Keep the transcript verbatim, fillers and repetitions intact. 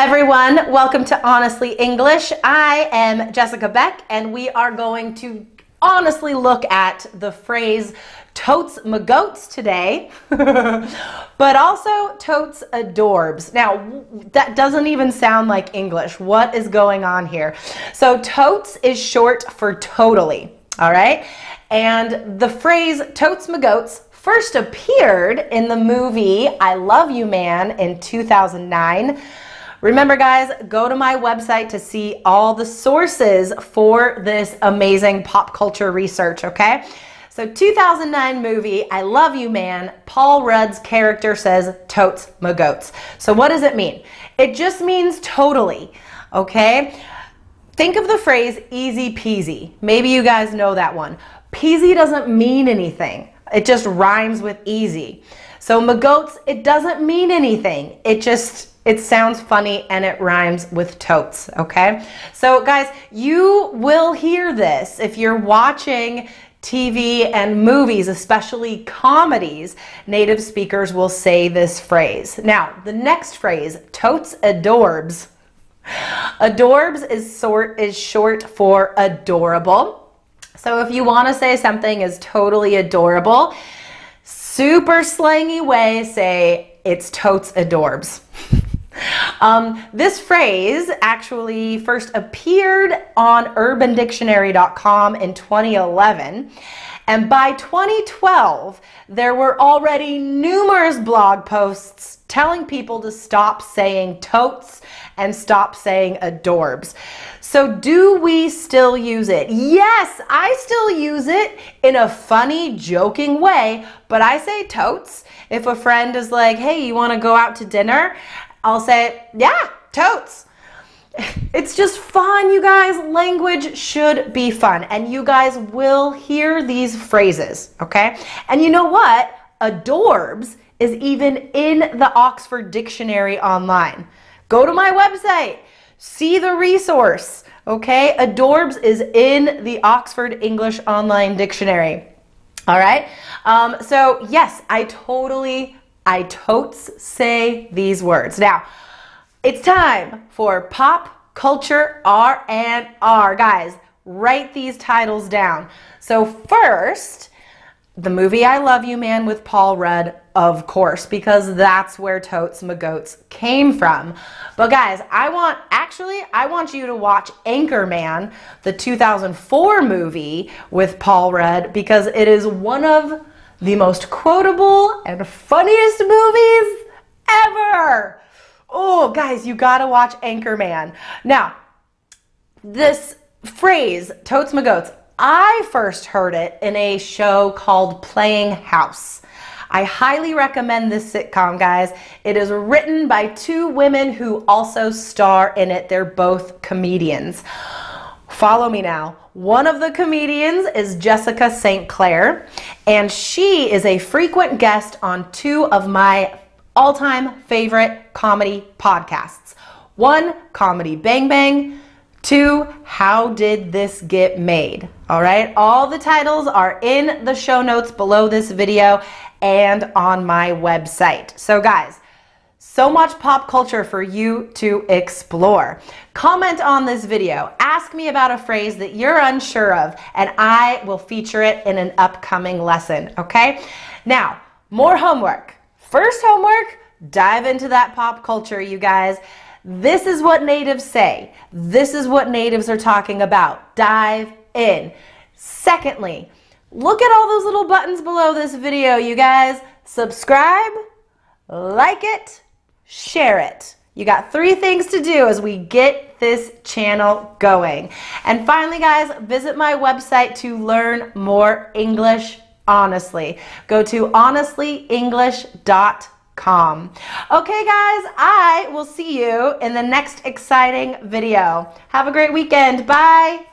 everyone, welcome to Honestly English. I am Jessica Beck and we are going to honestly look at the phrase totes magotes today, but also totes adorbs. Now, that doesn't even sound like English. What is going on here? So totes is short for totally, all right? And the phrase totes magotes first appeared in the movie I Love You Man in two thousand nine. Remember guys, go to my website to see all the sources for this amazing pop culture research, okay? So two thousand nine movie, I Love You Man, Paul Rudd's character says totes magotes. So what does it mean? It just means totally, okay? Think of the phrase easy peasy. Maybe you guys know that one. Peasy doesn't mean anything. It just rhymes with easy. So magotes, it doesn't mean anything. It just... It sounds funny and it rhymes with totes, okay? So guys, you will hear this if you're watching T V and movies, especially comedies. Native speakers will say this phrase. Now, the next phrase, totes adorbs. Adorbs is sort is short for adorable. So if you want to say something is totally adorable, super slangy way, say it's totes adorbs. Um, this phrase actually first appeared on urban dictionary dot com in twenty eleven, and by twenty twelve there were already numerous blog posts telling people to stop saying totes and stop saying adorbs. So do we still use it? Yes, I still use it in a funny, joking way, but I say totes. If a friend is like, hey, you want to go out to dinner? I'll say, yeah, totes. It's just fun, you guys. Language should be fun. And you guys will hear these phrases, okay? And you know what? Adorbs is even in the Oxford Dictionary online. Go to my website, see the resource, okay? Adorbs is in the Oxford English Online Dictionary, all right? Um, so yes, I totally I totes say these words. Now, it's time for pop culture R and R. Guys, write these titles down. So first, the movie I Love You Man with Paul Rudd, of course, because that's where totes magotes came from. But guys, I want, actually, I want you to watch Anchorman, the two thousand four movie with Paul Rudd, because it is one of the most quotable and funniest movies ever. Oh, guys, you gotta watch Anchorman. Now, this phrase, totes magotes, I first heard it in a show called Playing House. I highly recommend this sitcom, guys. It is written by two women who also star in it. They're both comedians. Follow me now. One of the comedians is Jessica Saint Clair, and she is a frequent guest on two of my all-time favorite comedy podcasts. One, Comedy Bang Bang. Two, How Did This Get Made? All right, all the titles are in the show notes below this video and on my website. So guys, so much pop culture for you to explore. Comment on this video. Ask me about a phrase that you're unsure of, and I will feature it in an upcoming lesson, okay? Now, more homework. First homework, dive into that pop culture, you guys. This is what natives say. This is what natives are talking about. Dive in. Secondly, look at all those little buttons below this video, you guys. Subscribe, like it, share it. You got three things to do as we get this channel going. And finally, guys, visit my website to learn more English honestly. Go to honestly english dot com. Okay, guys, I will see you in the next exciting video. Have a great weekend. Bye.